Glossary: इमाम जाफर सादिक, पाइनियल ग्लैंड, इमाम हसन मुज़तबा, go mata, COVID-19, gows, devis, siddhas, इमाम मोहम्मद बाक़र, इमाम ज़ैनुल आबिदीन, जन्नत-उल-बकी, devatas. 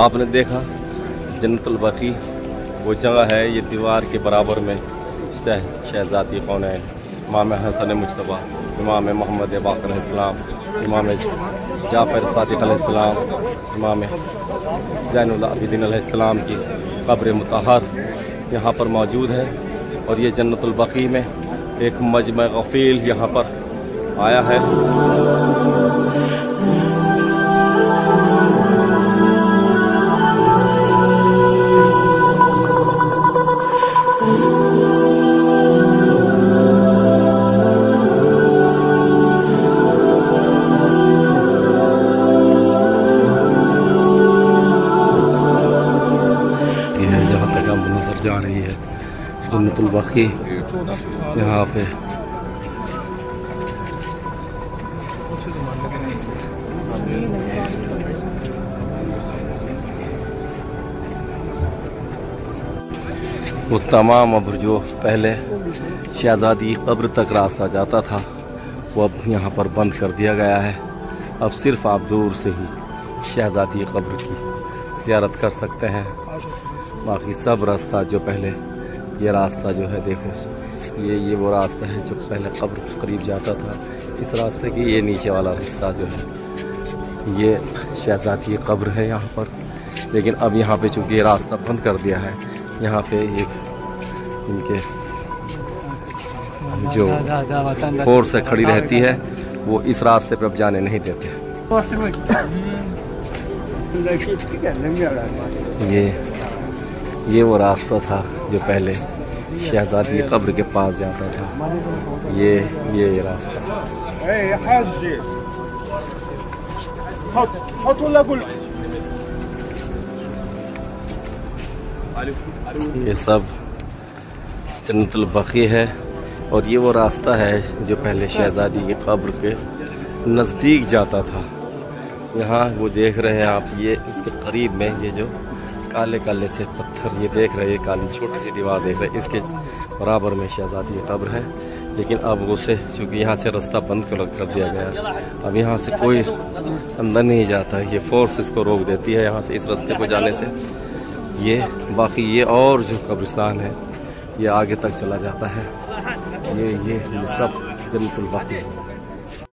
आपने देखा जन्नत-उल-बकी वो जगह है, ये दीवार के बराबर में शहजादी कौन है, इमाम हसन मुज़तबा, इमाम मोहम्मद बाक़र, इमाम जाफर सादिक, इमाम ज़ैनुल आबिदीन की कब्र मुतहर यहाँ पर मौजूद है। और ये जन्नत-उल-बकी में एक मजमा गफील यहाँ पर आया है। जा रही है जन्नत-उल-बकी, यहाँ पे वो तमाम अब जो पहले शहजादी कब्र तक रास्ता जाता था वो अब यहाँ पर बंद कर दिया गया है। अब सिर्फ आप दूर से ही शहजादी कब्र की ज़ियारत कर सकते हैं, बाकी सब रास्ता जो पहले ये रास्ता जो है देखो ये वो रास्ता है जो पहले कब्र के करीब जाता था। इस रास्ते की ये नीचे वाला हिस्सा जो है ये शहजादी कब्र है यहाँ पर, लेकिन अब यहाँ पे चूँकि ये रास्ता बंद कर दिया है, यहाँ पे एक इनके जो फोर्स है खड़ी रहती है वो इस रास्ते पे अब जाने नहीं देते। ये वो रास्ता था जो पहले शहजादी कब्र के पास जाता था, ये रास्ता। ये सब जन्नत-उल-बकी है और ये वो रास्ता है जो पहले शहजादी की कब्र के नज़दीक जाता था। यहाँ वो देख रहे हैं आप, ये उसके करीब में ये जो काले काले से पत्थर ये देख रहे हैं, काली छोटी सी दीवार देख रहे हैं, इसके बराबर में शहजादी कब्र है। लेकिन अब उसे चूँकि यहाँ से रास्ता बंद कर दिया गया, अब यहाँ से कोई अंदर नहीं जाता, ये फोर्स इसको रोक देती है यहाँ से इस रास्ते को जाने से। ये बाकी ये और जो कब्रिस्तान है ये आगे तक चला जाता है। ये सब जन्नत-उल-बकी है।